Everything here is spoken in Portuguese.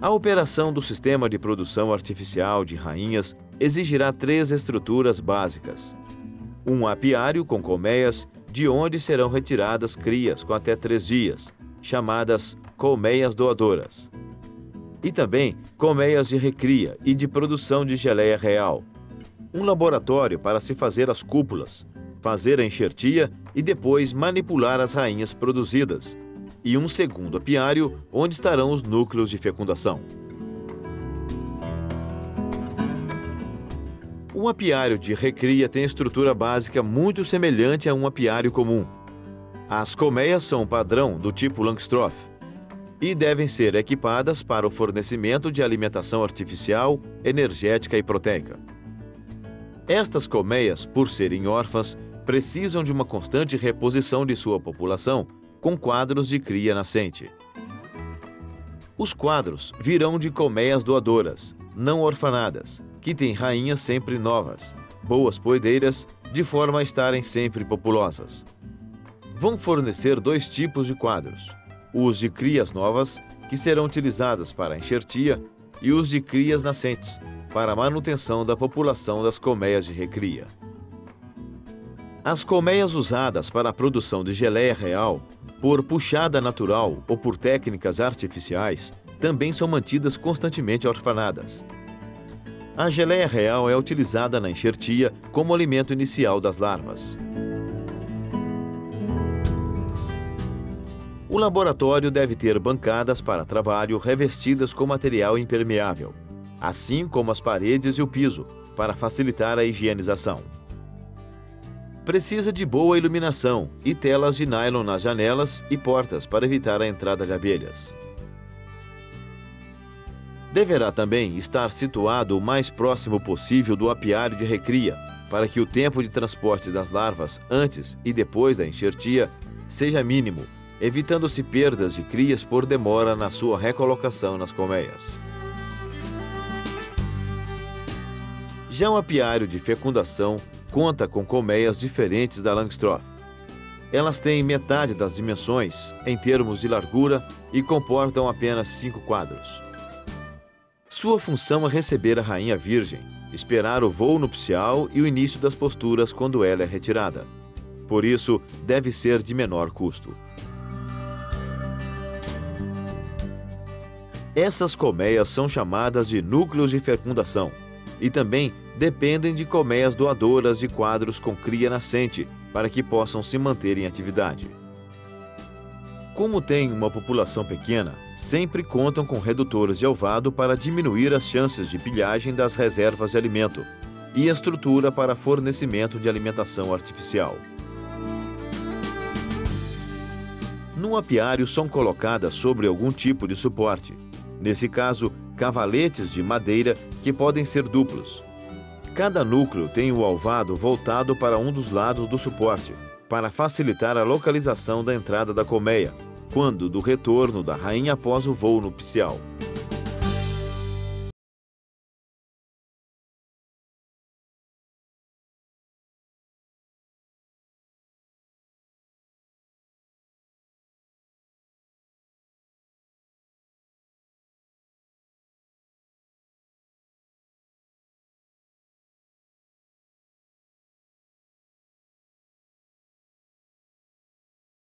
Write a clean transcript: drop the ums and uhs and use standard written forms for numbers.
A operação do sistema de produção artificial de rainhas exigirá 3 estruturas básicas. Um apiário com colmeias, de onde serão retiradas crias com até 3 dias, chamadas colmeias doadoras. E também colmeias de recria e de produção de geleia real. Um laboratório para se fazer as cúpulas, fazer a enxertia e depois manipular as rainhas produzidas. E um segundo apiário, onde estarão os núcleos de fecundação. Um apiário de recria tem estrutura básica muito semelhante a um apiário comum. As colmeias são padrão do tipo Langstroth e devem ser equipadas para o fornecimento de alimentação artificial, energética e proteica. Estas colmeias, por serem órfãs, precisam de uma constante reposição de sua população com quadros de cria nascente. Os quadros virão de colmeias doadoras, não orfanadas, que têm rainhas sempre novas, boas poedeiras, de forma a estarem sempre populosas. Vão fornecer 2 tipos de quadros: os de crias novas, que serão utilizadas para a enxertia, e os de crias nascentes, para a manutenção da população das colmeias de recria. As colmeias usadas para a produção de geleia real, por puxada natural ou por técnicas artificiais, também são mantidas constantemente orfanadas. A geleia real é utilizada na enxertia como alimento inicial das larvas. O laboratório deve ter bancadas para trabalho revestidas com material impermeável, assim como as paredes e o piso, para facilitar a higienização. Precisa de boa iluminação e telas de nylon nas janelas e portas para evitar a entrada de abelhas. Deverá também estar situado o mais próximo possível do apiário de recria, para que o tempo de transporte das larvas antes e depois da enxertia seja mínimo, evitando-se perdas de crias por demora na sua recolocação nas colmeias. Já o apiário de fecundação conta com colmeias diferentes da Langstroth. Elas têm metade das dimensões, em termos de largura, e comportam apenas 5 quadros. Sua função é receber a rainha virgem, esperar o voo nupcial e o início das posturas quando ela é retirada. Por isso, deve ser de menor custo. Essas colmeias são chamadas de núcleos de fecundação e também dependem de colmeias doadoras de quadros com cria nascente para que possam se manter em atividade. Como tem uma população pequena, sempre contam com redutores de alvado para diminuir as chances de pilhagem das reservas de alimento e estrutura para fornecimento de alimentação artificial. No apiário são colocadas sobre algum tipo de suporte, nesse caso, cavaletes de madeira que podem ser duplos. Cada núcleo tem o alvado voltado para um dos lados do suporte, para facilitar a localização da entrada da colmeia, quando do retorno da rainha após o voo nupcial.